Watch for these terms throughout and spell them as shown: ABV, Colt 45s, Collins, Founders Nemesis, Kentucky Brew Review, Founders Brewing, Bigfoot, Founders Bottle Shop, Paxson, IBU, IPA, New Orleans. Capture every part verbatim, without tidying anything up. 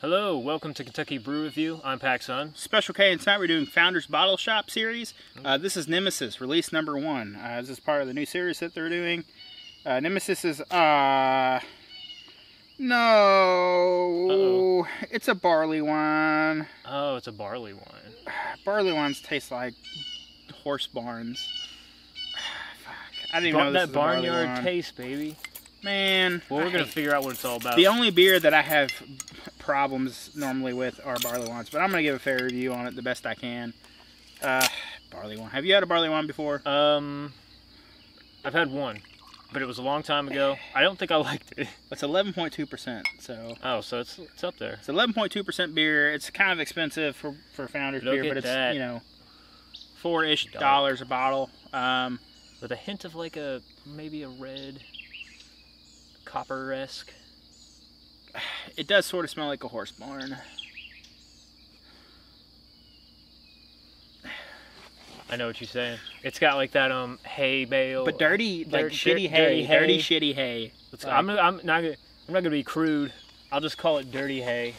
Hello, welcome to Kentucky Brew Review. I'm Paxson. Special K, and tonight we're doing Founders Bottle Shop series. Uh, this is Nemesis, release number one. Uh, this is part of the new series that they're doing. Uh, Nemesis is, uh, no, Uh-oh. It's a barley wine. Oh, it's a barley wine. Barley wines taste like horse barns. Fuck, I didn't even know this was a barley wine. That barnyard taste, baby. Man. Well, we're going to figure out what it's all about. The only beer that I have problems normally with are barley wines, but I'm going to give a fair review on it the best I can. Uh, barley wine. Have you had a barley wine before? Um, I've had one, but it was a long time ago. I don't think I liked it. It's eleven point two percent, so. Oh, so it's it's up there. It's eleven point two percent beer. It's kind of expensive for, for Founders beer, but it's, that. you know, four-ish dollars a bottle. Um, with a hint of like a, maybe a red... copper-esque. It does sort of smell like a horse barn. I know what you're saying. It's got like that um hay bale, but dirty, like, like shitty dirt, hay, dirty, hay, dirty shitty hay. Let's like, I'm, I'm not gonna, I'm not gonna be crude. I'll just call it dirty hay.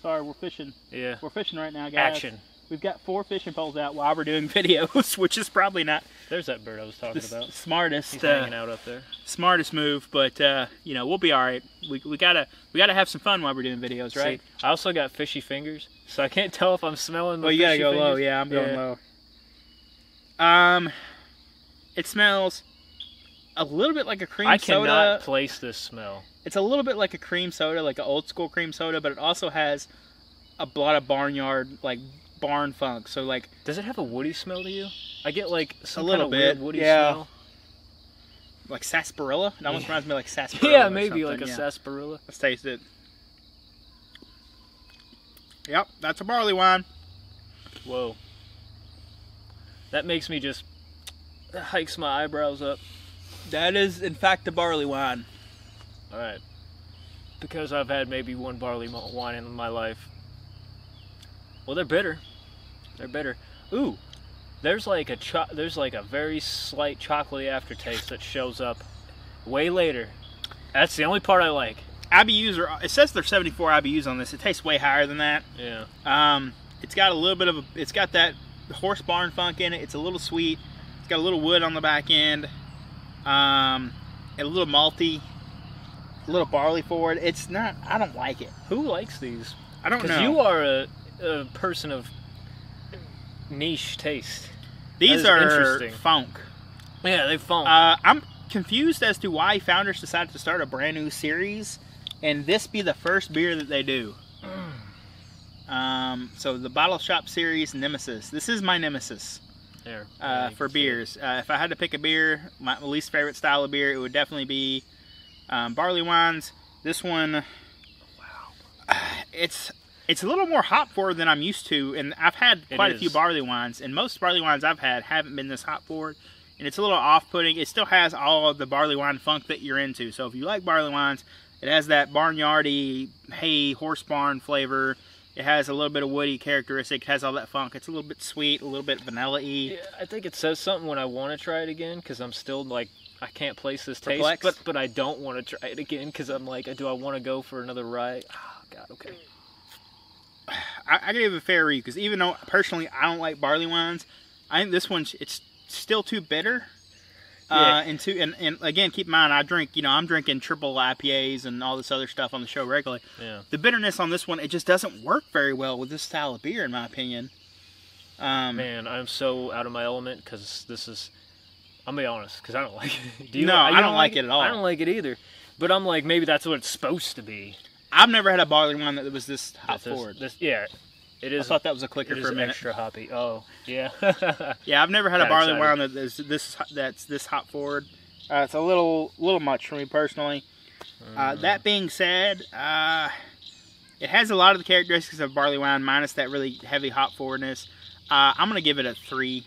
Sorry, we're fishing. Yeah, we're fishing right now, guys. Action. We've got four fishing poles out while we're doing videos, which is probably not... There's that bird I was talking about. Smartest. He's hanging uh, out up there. Smartest move, but, uh, you know, we'll be all right. We, we gotta we gotta have some fun while we're doing videos, right? See, I also got fishy fingers, so I can't tell if I'm smelling the fishy fingers. Well, you gotta go low. Yeah, I'm going yeah. low. Um, It smells a little bit like a cream soda. I cannot place this smell. It's a little bit like a cream soda, like an old-school cream soda, but it also has a lot of barnyard, like... barn funk. So like, does it have a woody smell to you? I get like some a little kind of bit weird woody yeah. smell, like sarsaparilla. It almost yeah. reminds me of like sarsaparilla. Yeah, maybe like a yeah. sarsaparilla. Let's taste it. Yep, that's a barley wine. Whoa, that makes me just that hikes my eyebrows up. That is in fact a barley wine. All right, because I've had maybe one barley wine in my life. Well, they're bitter. They're bitter. Ooh, there's like a cho there's like a very slight chocolatey aftertaste that shows up way later. That's the only part I like. I B Us are. It says there's seventy-four I B Us on this. It tastes way higher than that. Yeah. Um, it's got a little bit of a. It's got that horse barn funk in it. It's a little sweet. It's got a little wood on the back end. Um, and a little malty. A little barley forward. It's not. I don't like it. Who likes these? I don't know. Because you are a. A person of niche taste. These are funk. Yeah, they funk. Uh, I'm confused as to why Founders decided to start a brand new series, and this be the first beer that they do. Mm. Um, so the Bottle Shop series Nemesis. This is my nemesis. There. Uh, for beers, uh, if I had to pick a beer, my least favorite style of beer, it would definitely be um, barley wines. This one. Wow. Uh, it's. It's a little more hop forward than I'm used to, and I've had quite a few barley wines, and most barley wines I've had haven't been this hop forward, and it's a little off-putting. It still has all of the barley wine funk that you're into, so if you like barley wines, it has that barnyardy, hay, horse barn flavor. It has a little bit of woody characteristic. It has all that funk. It's a little bit sweet, a little bit vanilla-y. Yeah, I think it says something when I want to try it again, because I'm still like... I can't place this taste, Perplexed. but but I don't want to try it again, because I'm like, do I want to go for another ride? Oh, God, okay. I, I give it a fair review, because even though personally I don't like barley wines, I think this one's it's still too bitter. Yeah. Uh, and too, and, and again, keep in mind I drink, you know, I'm drinking triple I P As and all this other stuff on the show regularly. Yeah. The bitterness on this one, it just doesn't work very well with this style of beer, in my opinion. Um, Man, I'm so out of my element because this is. I'm gonna be honest, because I don't like it. Do you, no, I don't, don't like, like it at all. I don't like it either. But I'm like, maybe that's what it's supposed to be. I've never had a barley wine that was this hop this, forward. This, yeah, it is. I thought that was a clicker for a minute. Extra hoppy. Oh, yeah. Yeah, I've never had a barley wine that is this that's this hop forward. Uh, it's a little little much for me personally. Mm. Uh, that being said, uh, it has a lot of the characteristics of barley wine minus that really heavy hop forwardness. Uh, I'm gonna give it a three.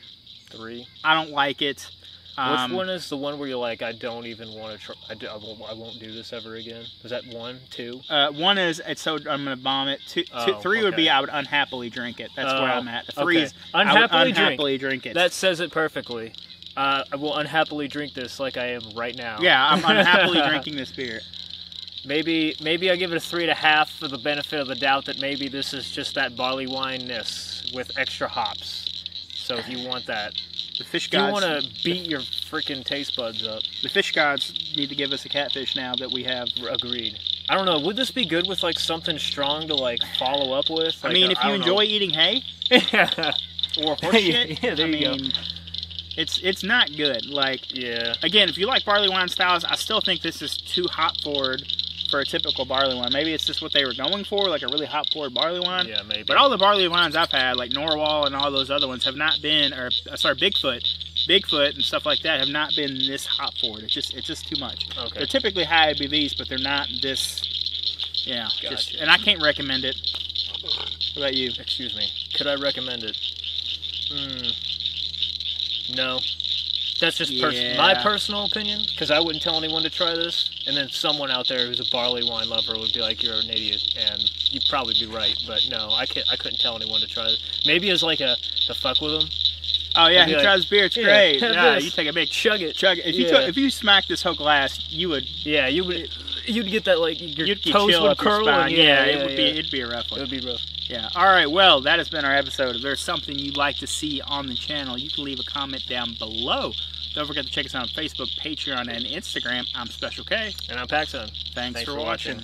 Three. I don't like it. Um, Which one is the one where you're like, I don't even want to try, I, do, I, won't, I won't do this ever again? Is that one, two? Uh, one is, it's so I'm going to bomb it. Two, oh, two, three okay. would be, I would unhappily drink it. That's uh, where I'm at. Three okay. is, unhappily I would unhappily drink. drink it. That says it perfectly. Uh, I will unhappily drink this like I am right now. Yeah, I'm unhappily drinking this beer. Maybe maybe I'll give it a three and a half for the benefit of the doubt that maybe this is just that barley wine-ness with extra hops. So if you want that, the fish gods, you want to beat your freaking taste buds up. The fish gods need to give us a catfish now that we have agreed. I don't know. Would this be good with like something strong to like follow up with? Like I mean, a, if you enjoy know. eating hay, yeah, or horse shit, yeah, there I you mean, go. It's it's not good. Like yeah. Again, if you like barley wine styles, I still think this is too hop forward for a typical barley wine. Maybe it's just what they were going for, like a really hop forward barley wine. Yeah, maybe. But all the barley wines I've had, like Norwal and all those other ones, have not been, or sorry, Bigfoot, Bigfoot and stuff like that, have not been this hop forward. It's just it's just too much. Okay. They're typically high A B Vs, but they're not this. Yeah. Gotcha. Just, and I can't recommend it. What about you? Excuse me. Could I recommend it? Hmm. No, that's just pers yeah. my personal opinion, because I wouldn't tell anyone to try this, and then someone out there who's a barley wine lover would be like, you're an idiot, and you'd probably be right, but no, I can't, I couldn't tell anyone to try this. Maybe it's like a, the fuck with them. Oh yeah, he like, tries beer, it's yeah, great. Nah, you take a big chug it. Chug it. If you, yeah. took, if you smacked this whole glass, you would... Yeah, you would... You'd get that, like, your you'd toes would curl. Yeah, yeah, yeah, it would yeah. be, it'd be a rough one. It would be rough. Yeah. All right, well, that has been our episode. If there's something you'd like to see on the channel, you can leave a comment down below. Don't forget to check us out on Facebook, Patreon, and Instagram. I'm Special K. And I'm Paxson. Thanks, Thanks for, for watching. watching.